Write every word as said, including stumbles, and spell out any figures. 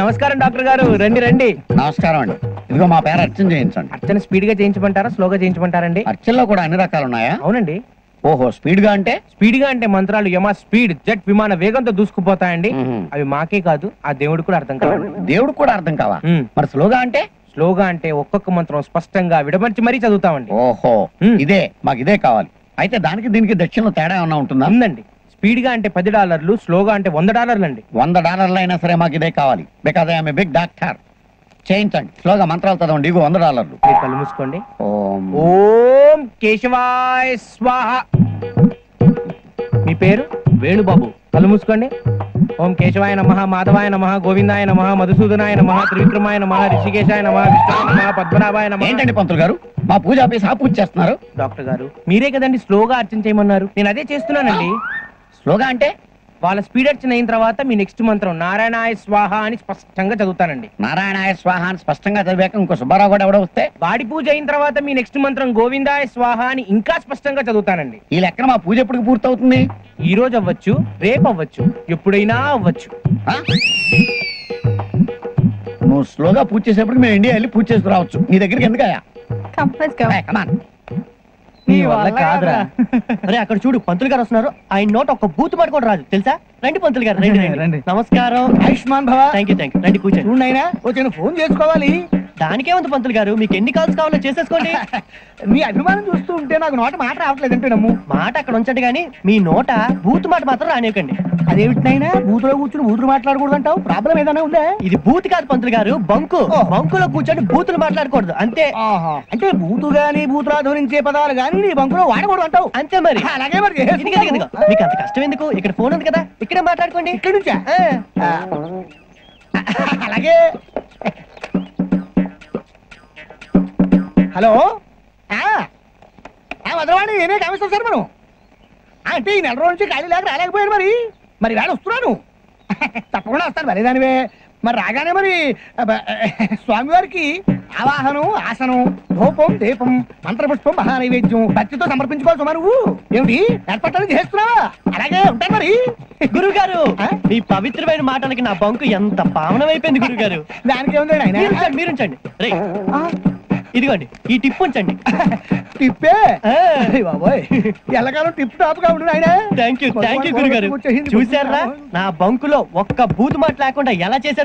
నమస్కారం డాక్టర్ గారు, రండి రండి. నమస్కారం అండి. ఇదిగో మా పేరు అర్చన చేయించండి. అర్చన స్పీడ్ గా చేయించమంటారా, స్లోగా చేయించమంటారండి? అర్చనలో కూడా అన్ని రకాలు ఉన్నాయా? అవునండి. ఓహో, స్పీడ్ గా అంటే స్పీడ్ గా అంటే మంత్రాలు యమ స్పీడ్ జెట్ విమాన వేగంతో దూసుకుపోతాయండి. అవి మాకే కాదు, ఆ దేవుడు కూడా అర్థం కావాలి. దేవుడు కూడా అర్థం కావా? మరి స్లోగా అంటే? స్లోగా అంటే ఒక్కొక్క మంత్రం స్పష్టంగా విడమర్చి మరీ చదువుతామండి. ఓహో, ఇదే మాకు ఇదే కావాలి. అయితే దానికి దీనికి దక్షిణలో తేడా ఏమన్నా ఉంటుందా? ఉందండి. స్పీడ్ గా అంటే పది డాలర్లు, స్లోగా అంటే వంద డాలర్లు అండి. వంద డాలర్లు అయినా సరే మాకు ఇదే కావాలి, because I'm a big doctor. చేయించండి, స్లోగా మంత్రాలు చదవండి. ఇగో వంద డాలర్లు. కళ్ళు మూసుకోండి. ఓం కేశవాయ స్వాహ. మీ పేరు? వేణుబాబు. కళ్ళు మూసుకోండి. ఓం కేశవాయ నమః, మాధవాయ నమః, గోవిందాయ నమః, మధుసూదనాయ నమః, త్రివిక్రమాయ నమః, ఋషికేశాయ నమః, విష్ణు నమః, పద్మనాభాయ నమః. ఏంటండి పంతులు గారు, మా పూజ ఆపేసి ఆ పూజ చేస్తున్నారు? డాక్టర్ గారు మీరే కదండి స్లోగా అర్చన చేయమన్నారు, నేను అదే చేస్తున్నానండి. స్లోగా అంటే వాళ్ళ స్పీడ్ అర్చన అయిన తర్వాత మీ నెక్స్ట్ మంత్రం నారాయణాయ స్వాహ అని స్పష్టంగా చదువుతానండి. నారాయణాయ స్వాహ అని స్పష్టంగా చదివాక ఇంకో సుబ్బారావు కూడా ఎవడో వస్తే వాడి పూజ అయిన తర్వాత మీ నెక్స్ట్ మంత్రం గోవిందాయ స్వాహ అని ఇంకా స్పష్టంగా చదువుతానండి. ఈ లెక్కన మా పూజ ఎప్పుడు పూర్తవుతుంది? ఈ రోజు అవ్వచ్చు, రేపు అవ్వచ్చు, ఎప్పుడైనా అవ్వచ్చు. నువ్వు స్లోగా పూజ చేసేప్పుడు మేము ఇండియా వెళ్ళి పూజ చేసుకురావచ్చు. నీ దగ్గరికి ఎందుకయ్యా? కాదురా, అరే అక్కడ చూడు పంతులు గారు వస్తున్నారు. ఆయన నోట్ ఒక బూత్ మాట కూడా రాదు తెలుసా? రండి పంతులు గారు, రండి రండి. నమస్కారం, ఆయుష్మాన్ భవ. Thank you thank you. రండి కూర్చోండి. చూడండి అయినా ఓకే, ఫోన్ చేసుకోవాలి. దానికే ఉంది పంతులు గారు, మీకు ఎన్ని కాల్స్ కావాలో చేసేసుకోండి. మీ అభిమానం చూస్తూ ఉంటే నాకు నోట మాట రావట్లేదంటే నమ్ము. మాట అక్కడ ఉంచండి కానీ మీ నోట బూత్ మాట మాత్రం రానివ్వకండి. అదేమిటినైనా బూతులో కూర్చుని బూతులు మాట్లాడకూడదు అంటావు, ప్రాబ్లం ఏదైనా ఉందా? ఇది బూత్ కాదు పంతులు గారు, బంకు. బంకులో కూర్చొని బూతులు మాట్లాడకూడదు అంతే. అంటే బూతు గానీ బూతులు ఆధోరించే పదాలు గానీ నీ బంకులో వాడకూడదు అంటావు అంతే. మరి అలాగే మరి మీకు అంత కష్టం ఎందుకు? ఇక్కడ ఫోన్ ఉంది కదా, ఇక్కడే మాట్లాడుకోండి. ఇక్కడ నుంచా? అలాగే. హలో మధురవాణి, నేనే కమిషన్ సార్. మనం అంటే ఈ నెల రోజు నుంచి ఖాళీ లేక రాలేకపోయాను. మరి మరి వేళ వస్తున్నాను, తప్పకుండా వస్తాను. మరేదానివే మరి రాగానే మరి స్వామివారికి ఆవాహనం, ఆసనం, ధూపం, దీపం, మంత్రపుష్పం, మహానైవేద్యం భక్తితో సమర్పించుకోవాలి. సుమా నువ్వు ఏమిటి ఏర్పాట్లు చేస్తున్నావా? అలాగే ఉంటాను. మరి గురువు గారు, మీ పవిత్రమైన మాటలకి నా బంకు ఎంత పావనమైపోయింది గురువు గారు. దానికి ఏముందండి, మీరుంచండి. ఇదిగోండి ఈ టిప్ ఉంచండి. టిప్పే బాబోయ్, ఎలాగో టిప్ టాప్ గా ఉండు ఆయన. థ్యాంక్ యూ థ్యాంక్ యూ గురుగారు. చూసారా నా బంకులో ఒక్క బూత్ మాట లేకుండా ఎలా చేశాను.